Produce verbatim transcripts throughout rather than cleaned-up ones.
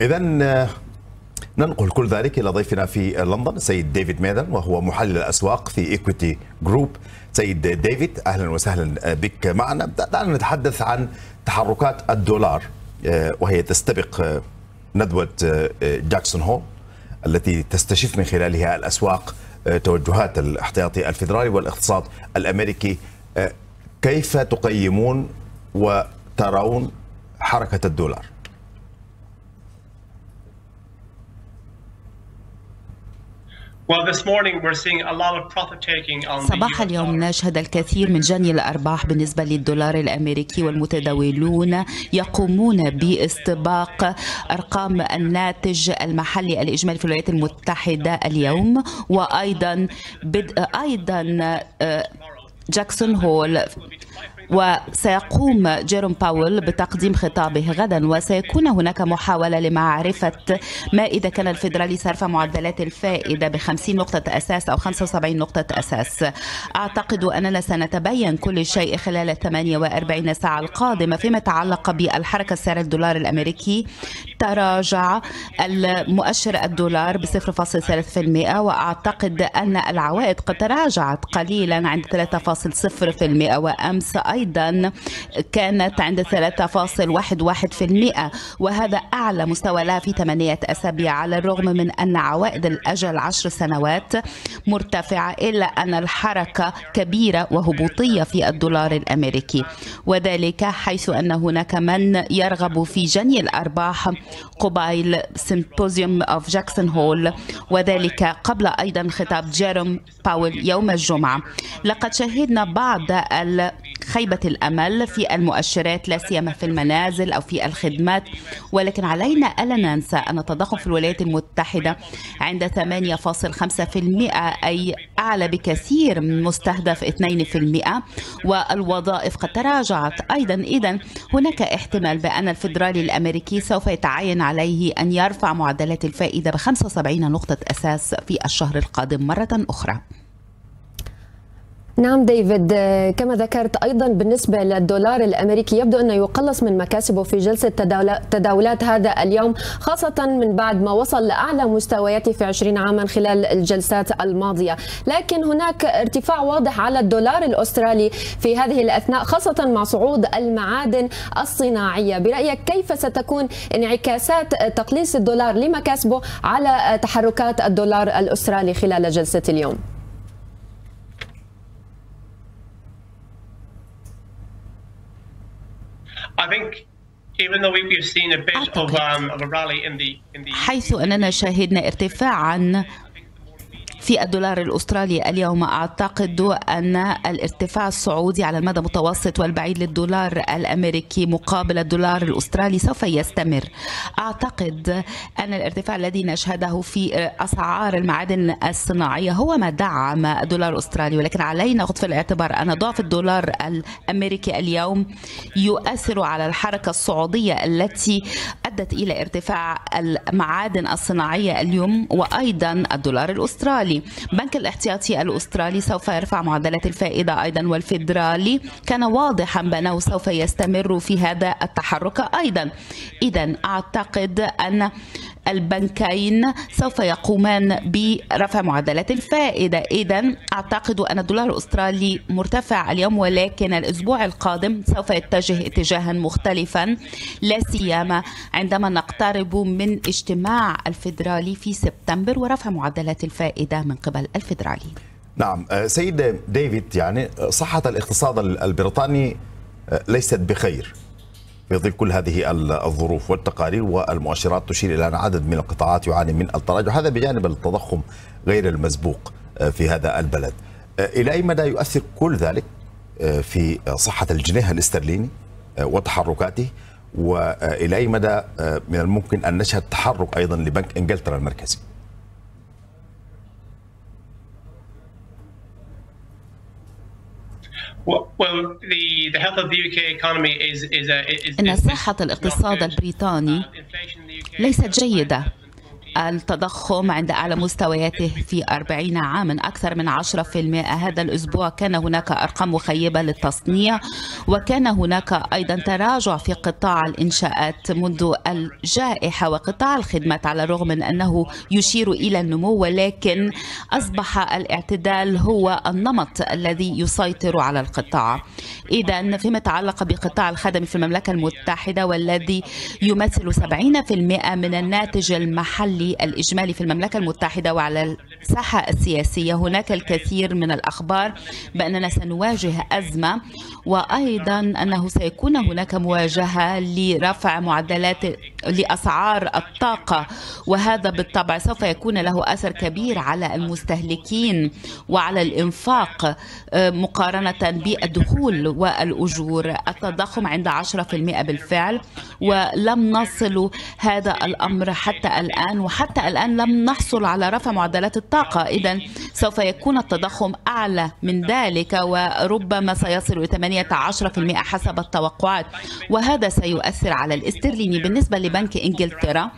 إذن ننقل كل ذلك إلى ضيفنا في لندن سيد ديفيد مادن، وهو محلل الأسواق في إيكويتي جروب. سيد ديفيد، أهلا وسهلا بك معنا. دعنا نتحدث عن تحركات الدولار وهي تستبق ندوة جاكسون هول التي تستشف من خلالها الأسواق توجهات الاحتياطي الفيدرالي والاقتصاد الأمريكي. كيف تقيمون وترون حركة الدولار؟ صباح اليوم نشهد الكثير من جني الأرباح بالنسبة للدولار الأمريكي، والمتداولون يقومون باستباق أرقام الناتج المحلي الإجمالي في الولايات المتحدة اليوم، وأيضا بدء أيضا جاكسون هول، وسيقوم جيروم باول بتقديم خطابه غدا، وسيكون هناك محاولة لمعرفة ما إذا كان الفيدرالي سيرفع معدلات الفائدة بخمسين نقطة أساس أو خمسة وسبعين نقطة أساس. أعتقد أننا سنتبين كل شيء خلال ثمانية وأربعين ساعة القادمة. فيما يتعلق بالحركة سعر الدولار الأمريكي، تراجع المؤشر الدولار ب صفر فاصلة ثلاثة بالمئة، وأعتقد أن العوائد قد تراجعت قليلا عند ثلاثة فاصلة صفر بالمئة، وأمس أيضا كانت عند ثلاثة فاصلة واحد واحد بالمئة، وهذا أعلى مستوى لها في ثمانية أسابيع، على الرغم من أن عوائد الأجل عشر سنوات مرتفعة، إلا أن الحركة كبيرة وهبوطية في الدولار الأمريكي، وذلك حيث أن هناك من يرغب في جني الأرباح قبيل سيمبوزيوم أوف جاكسون هول، وذلك قبل أيضا خطاب جيروم باول يوم الجمعة. لقد شهدنا بعض ال خيبة الأمل في المؤشرات، لا سيما في المنازل أو في الخدمات، ولكن علينا ألا ننسى أن التضخم في الولايات المتحدة عند ثمانية فاصلة خمسة بالمئة، أي أعلى بكثير من مستهدف اثنين بالمئة، والوظائف قد تراجعت أيضا. إذن هناك احتمال بأن الفيدرالي الأمريكي سوف يتعين عليه أن يرفع معدلات الفائدة ب خمسة وسبعين نقطة أساس في الشهر القادم مرة أخرى. نعم ديفيد، كما ذكرت أيضا بالنسبة للدولار الأمريكي يبدو أنه يقلص من مكاسبه في جلسة تداولات هذا اليوم، خاصة من بعد ما وصل لأعلى مستوياته في عشرين عاما خلال الجلسات الماضية، لكن هناك ارتفاع واضح على الدولار الأسترالي في هذه الأثناء، خاصة مع صعود المعادن الصناعية. برأيك كيف ستكون انعكاسات تقليص الدولار لمكاسبه على تحركات الدولار الأسترالي خلال جلسة اليوم؟ I think حيث أننا شاهدنا ارتفاعا في الدولار الأسترالي اليوم، أعتقد أن الارتفاع الصعودي على المدى المتوسط والبعيد للدولار الأمريكي مقابل الدولار الأسترالي سوف يستمر. أعتقد أن الارتفاع الذي نشهده في أسعار المعادن الصناعية هو ما دعم الدولار الأسترالي، ولكن علينا نأخذ في الاعتبار أن ضعف الدولار الأمريكي اليوم يؤثر على الحركة الصعودية التي أدت إلى ارتفاع المعادن الصناعية اليوم، وأيضا الدولار الأسترالي. بنك الاحتياطي الأسترالي سوف يرفع معدلات الفائدة أيضا، والفيدرالي كان واضحا بأنه سوف يستمر في هذا التحرك أيضا. إذن أعتقد أن البنكين سوف يقومان برفع معدلات الفائدة. إذن أعتقد أن الدولار الأسترالي مرتفع اليوم، ولكن الأسبوع القادم سوف يتجه اتجاها مختلفا، لا سيما عندما نقترب من اجتماع الفيدرالي في سبتمبر ورفع معدلات الفائدة من قبل الفيدرالي. نعم سيد ديفيد، يعني صحة الاقتصاد البريطاني ليست بخير في ظل كل هذه الظروف، والتقارير والمؤشرات تشير إلى أن عدد من القطاعات يعاني من التراجع، هذا بجانب التضخم غير المسبوق في هذا البلد. إلى أي مدى يؤثر كل ذلك في صحة الجنيه الاسترليني وتحركاته، وإلى أي مدى من الممكن أن نشهد تحرك أيضا لبنك إنجلترا المركزي؟ إن صحة الاقتصاد البريطاني ليست جيدة. التضخم عند أعلى مستوياته في أربعين عاما، أكثر من عشرة بالمئة. هذا الأسبوع كان هناك أرقام مخيبة للتصنيع، وكان هناك أيضا تراجع في قطاع الإنشاءات منذ الجائحة وقطاع الخدمات، على الرغم من أنه يشير إلى النمو، ولكن أصبح الاعتدال هو النمط الذي يسيطر على القطاع. إذا فيما يتعلق بقطاع الخدمي في المملكة المتحدة، والذي يمثل سبعين بالمئة من الناتج المحلي الإجمالي في المملكة المتحدة، وعلى الساحة السياسية هناك الكثير من الأخبار بأننا سنواجه أزمة، وأيضا أنه سيكون هناك مواجهة لرفع معدلات لأسعار الطاقة، وهذا بالطبع سوف يكون له أثر كبير على المستهلكين وعلى الإنفاق مقارنة بالدخول والأجور. التضخم عند عشرة بالمئة بالفعل، ولم نصل هذا الأمر حتى الآن، وحتى الآن لم نحصل على رفع معدلات الطاقة. إذن سوف يكون التضخم أعلى من ذلك، وربما سيصل إلى ثمانية عشر بالمئة حسب التوقعات، وهذا سيؤثر على الاسترليني. بالنسبة لبنك إنجلترا،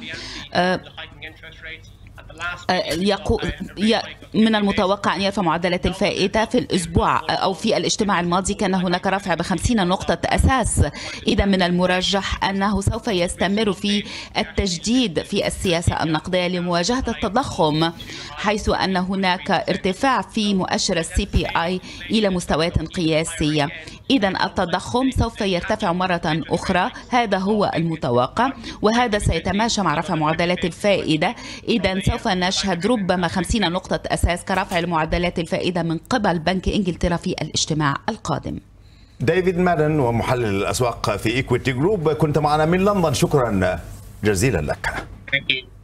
من المتوقع أن يرفع معدلات الفائدة في الأسبوع أو في الاجتماع الماضي كان هناك رفع بخمسين نقطة أساس. إذا من المرجح أنه سوف يستمر في التجديد في السياسة النقدية لمواجهة التضخم، حيث أن هناك ارتفاع في مؤشر السي بي آي إلى مستويات قياسية. إذا التضخم سوف يرتفع مرة أخرى، هذا هو المتوقع، وهذا سيتماشى مع رفع معدلات الفائدة. إذا سوف نشهد ربما خمسين نقطة أساس كرفع المعدلات الفائدة من قبل بنك إنجلترا في الاجتماع القادم. ديفيد مادن ومحلل الأسواق في إيكويتي جروب، كنت معنا من لندن، شكرا جزيلا لك.